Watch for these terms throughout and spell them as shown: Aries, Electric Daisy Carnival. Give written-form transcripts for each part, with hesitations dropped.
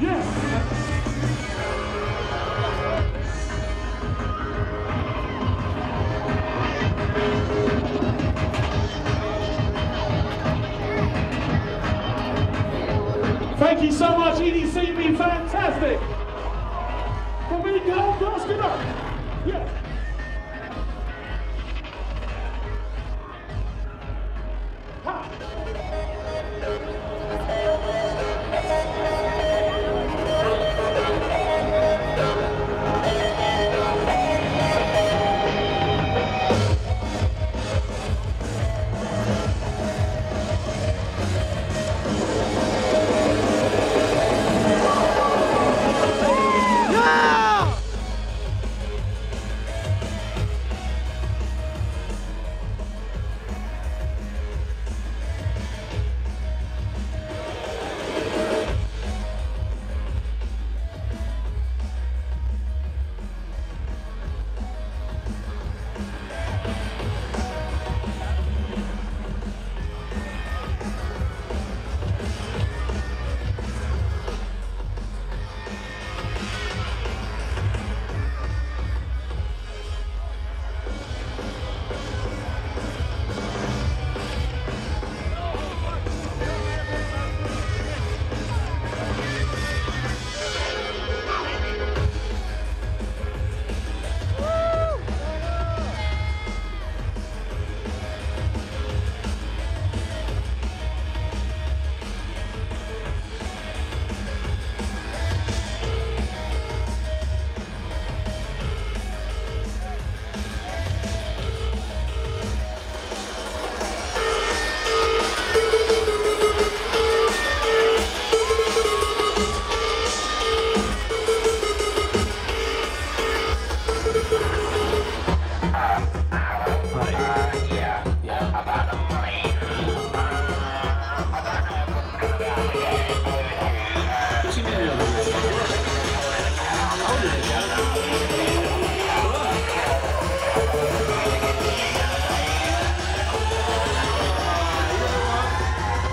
Thank you so much, EDC, been fantastic. Can we get old girls, get up? Yeah.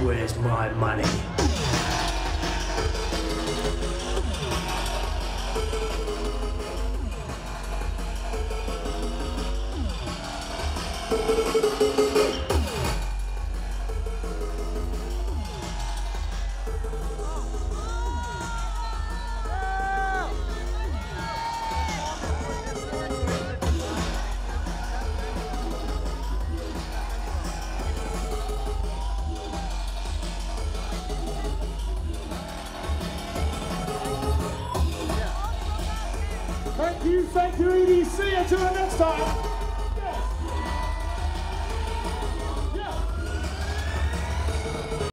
Where's my money? Thank you, EDC. Until the next time.